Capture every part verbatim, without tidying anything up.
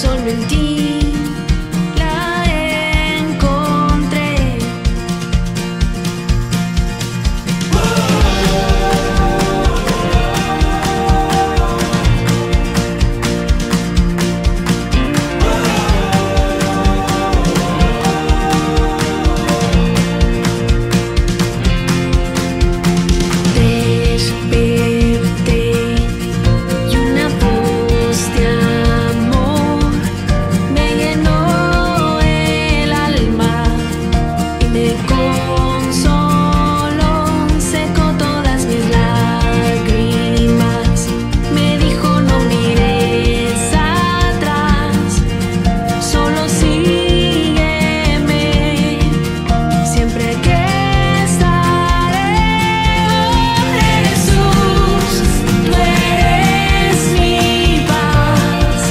solo en ti la encontré. Desperté y una voz de amor me llenó el alma y me consoló, secó todas mis lágrimas, me dijo no mires atrás, solo sígueme, siempre que estaré. Jesús, tú eres mi paz,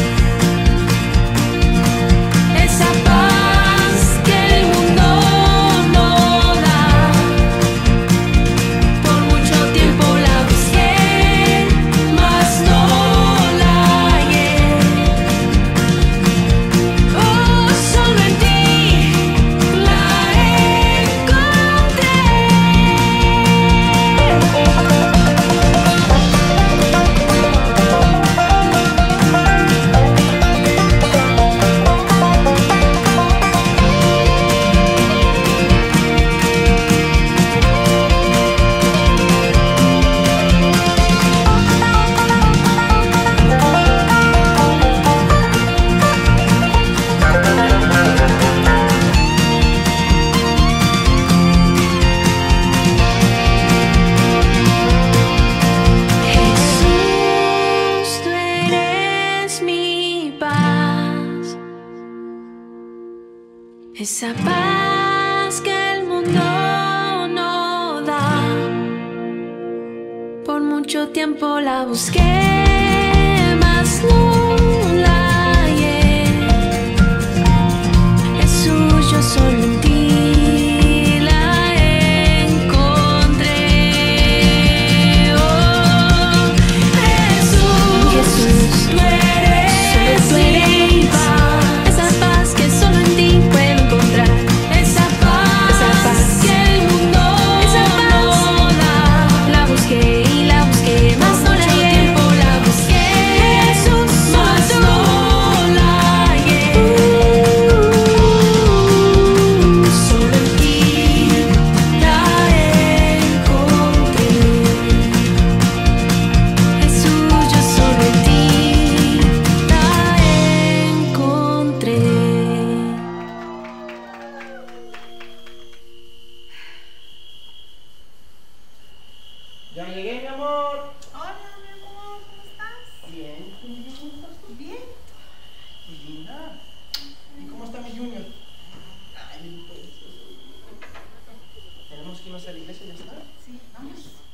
esa paz que el mundo no da. Por mucho tiempo la busqué, mas no la hallé. Oh, solo en ti la encontré. Jesús, tú eres mi paz, esa paz que el mundo no da. Por mucho tiempo la busqué, mas no la hallé. Jesús, yo solo en ti la encontré. Oh, Jesús, Jesús, tú eres, tú eres mi paz, esa paz que solo en ti puedo encontrar, esa paz, esa paz que el mundo no da. La busqué y la busqué, más no la hallé. Tiempo la busqué, Jesús, mas no la hallé. Solo en ti la encontré. Jesús, yo solo en ti la encontré. Ya llegué, mi amor. Hola, mi amor, ¿cómo estás? Bien. ¿Cómo estás tú? Bien. Qué linda. ¿Y cómo está mi Junior? Ay, precioso. Tenemos que irnos a la iglesia, ¿ya está? Sí, vamos.